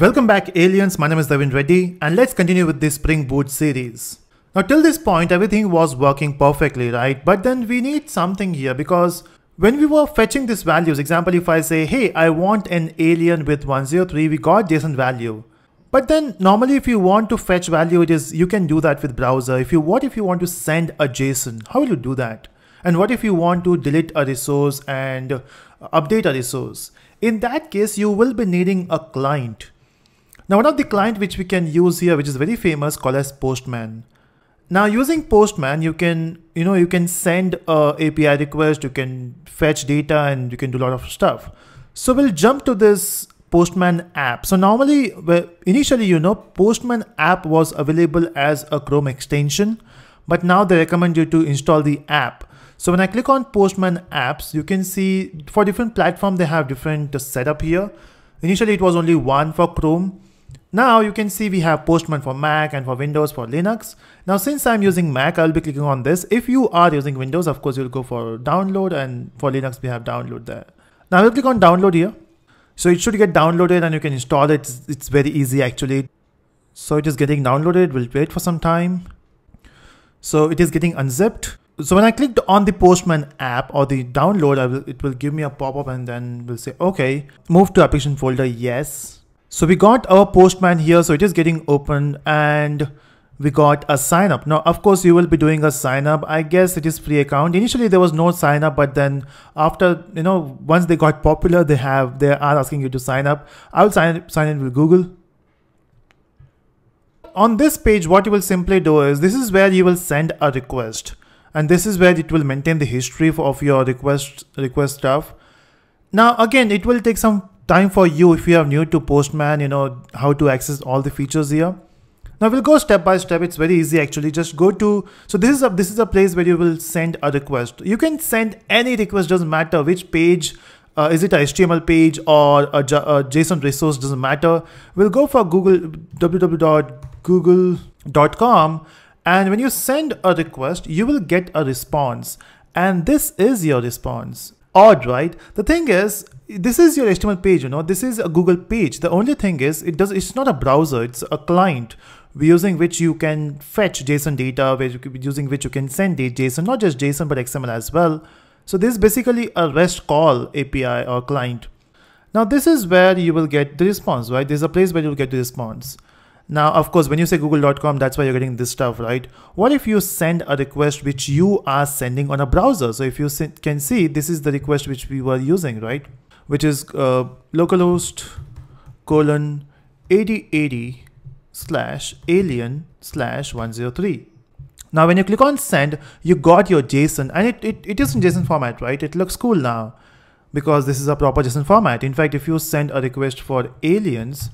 Welcome back, aliens. My name is Devin Reddy, and let's continue with this Spring Boot series. Now, till this point, everything was working perfectly, right? But then we need something here, because when we were fetching these values, example, if I say, hey, I want an alien with 103, we got JSON value. But then normally if you want to fetch value, you can do that with browser. What if you want to send a JSON? How will you do that? And what if you want to delete a resource and update a resource? In that case, you will be needing a client. Now, one of the client which we can use here, which is very famous, called as Postman. Now, using Postman, you can send a API request, you can fetch data, and you can do a lot of stuff. So we'll jump to this Postman app. So normally, initially, Postman app was available as a Chrome extension, but now they recommend you to install the app. So when I click on Postman apps, you can see for different platforms, they have different setup here. Initially, it was only one for Chrome. Now you can see we have Postman for Mac and for Windows, for Linux. Now, since I'm using Mac, I'll be clicking on this. If you are using Windows, of course, you'll go for download, and for Linux, we have download there. Now we'll click on download here. So it should get downloaded and you can install it. It's very easy actually. So it is getting downloaded. We'll wait for some time. So it is getting unzipped. So when I clicked on the Postman app or the download, it will give me a pop-up and then we'll say, okay, move to application folder, yes. So we got our Postman here. So it is getting open and we got a sign up. Now, of course, you will be doing a sign up. I guess it is free account. Initially, there was no sign up, but then after, once they got popular, they are asking you to sign up. I'll sign in with Google. On this page, what you will simply do is, this is where you will send a request. And this is where it will maintain the history of your request stuff. Now, again, it will take some time for you if you are new to Postman, how to access all the features here. Now we'll go step by step. It's very easy actually. Just go to, so this is a place where you will send a request. You can send any request, doesn't matter which page, is it a HTML page or a JSON resource, doesn't matter. We'll go for Google, www.google.com. And when you send a request, you will get a response. And this is your response. Odd, right? The thing is, this is your HTML page, this is a Google page. The only thing is, it's not a browser, it's a client using which you can fetch JSON data, using which you can send JSON, not just JSON, but XML as well. So this is basically a REST call API or client. Now this is where you will get the response, right? This is a place where you'll get the response. Now, of course, when you say google.com, that's why you're getting this stuff, right? What if you send a request which you are sending on a browser? So if you can see, this is the request which we were using, right? Which is localhost:8080/alien/103. Now, when you click on send, you got your JSON, and it is in JSON format, right? It looks cool now because this is a proper JSON format. In fact, if you send a request for aliens,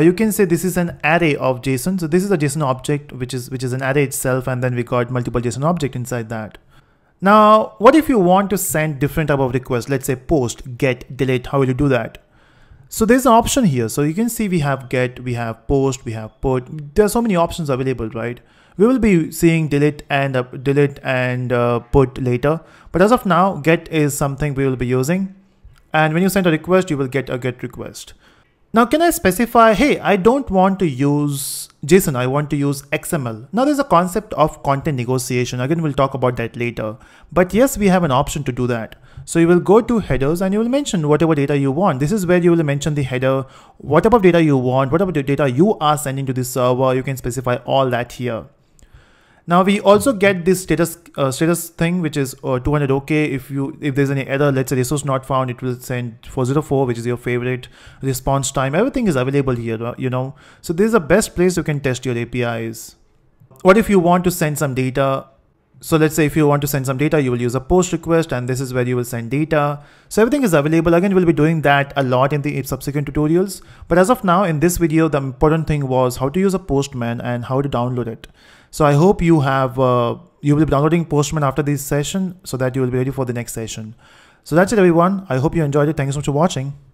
you can say this is an array of JSON. So this is a JSON object, which is an array itself. And then we got multiple JSON object inside that. Now, what if you want to send different type of requests? Let's say post, get, delete. How will you do that? So there's an option here. So you can see we have get, we have post, we have put. There are so many options available, right? We will be seeing delete and put later. But as of now, get is something we will be using. And when you send a request, you will get a get request. Now, can I specify, hey, I don't want to use JSON, I want to use XML. Now there's a concept of content negotiation. Again, we'll talk about that later. But yes, we have an option to do that. So you will go to headers and you will mention whatever data you want. This is where you will mention the header, what type of data you want, whatever data you are sending to the server, you can specify all that here. Now we also get this status thing, which is 200 OK. If there's any error, let's say resource not found, it will send 404, which is your favorite response time. Everything is available here, So this is the best place you can test your APIs. What if you want to send some data? So let's say if you want to send some data, you will use a post request, and this is where you will send data. So everything is available. Again, we'll be doing that a lot in the subsequent tutorials. But as of now, in this video, the important thing was how to use a Postman and how to download it. So I hope you will be downloading Postman after this session so that you will be ready for the next session. So that's it, everyone. I hope you enjoyed it. Thank you so much for watching.